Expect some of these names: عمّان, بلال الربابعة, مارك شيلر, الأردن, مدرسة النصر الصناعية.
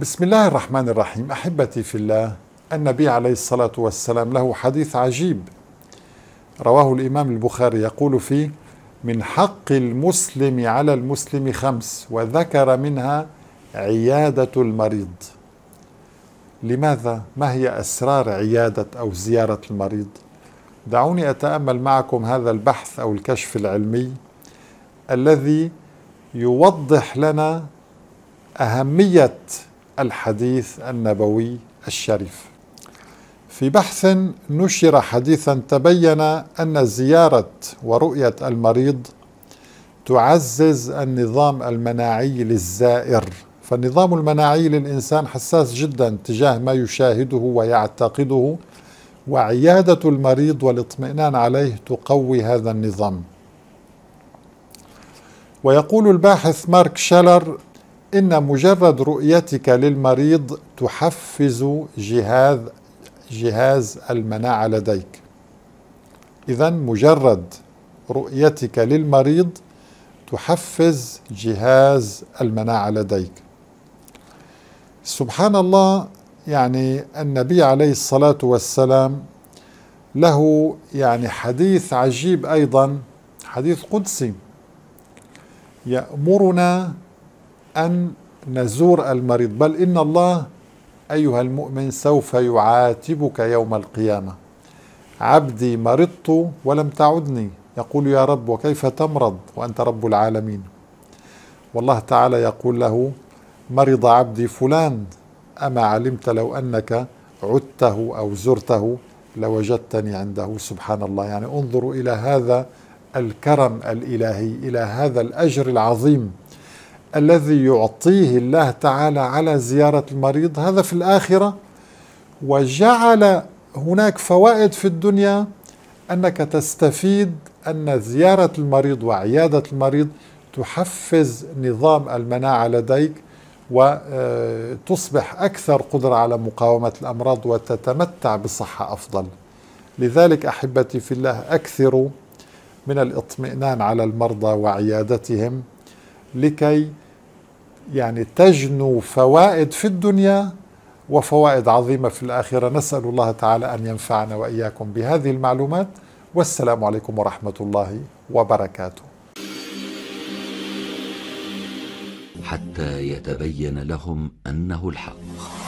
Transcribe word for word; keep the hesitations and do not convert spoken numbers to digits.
بسم الله الرحمن الرحيم. أحبتي في الله، النبي عليه الصلاة والسلام له حديث عجيب رواه الإمام البخاري يقول فيه: من حق المسلم على المسلم خمس، وذكر منها عيادة المريض. لماذا؟ ما هي أسرار عيادة أو زيارة المريض؟ دعوني أتأمل معكم هذا البحث أو الكشف العلمي الذي يوضح لنا أهمية الحديث النبوي الشريف. في بحث نشر حديثا تبين أن زيارة ورؤية المريض تعزز النظام المناعي للزائر، فالنظام المناعي للإنسان حساس جدا تجاه ما يشاهده ويعتقده، وعيادة المريض والاطمئنان عليه تقوي هذا النظام. ويقول الباحث مارك شيلر: إن مجرد رؤيتك للمريض تحفز جهاز جهاز المناعة لديك. إذا مجرد رؤيتك للمريض تحفز جهاز المناعة لديك. سبحان الله، يعني النبي عليه الصلاة والسلام له يعني حديث عجيب أيضا، حديث قدسي يأمرنا أن نزور المريض، بل إن الله أيها المؤمن سوف يعاتبك يوم القيامة. عبدي مرضت ولم تعدني، يقول: يا رب وكيف تمرض وأنت رب العالمين؟ والله تعالى يقول له: مرض عبدي فلان، أما علمت لو أنك عدته أو زرته لوجدتني عنده. سبحان الله، يعني انظروا إلى هذا الكرم الإلهي، إلى هذا الأجر العظيم الذي يعطيه الله تعالى على زيارة المريض، هذا في الآخرة. وجعل هناك فوائد في الدنيا، أنك تستفيد أن زيارة المريض وعيادة المريض تحفز نظام المناعة لديك، وتصبح أكثر قدرة على مقاومة الأمراض، وتتمتع بصحة أفضل. لذلك أحبتي في الله، أكثروا من الاطمئنان على المرضى وعيادتهم، لكي يعني تجنو فوائد في الدنيا وفوائد عظيمة في الآخرة. نسأل الله تعالى أن ينفعنا وإياكم بهذه المعلومات، والسلام عليكم ورحمة الله وبركاته. حتى يتبين لهم أنه الحق.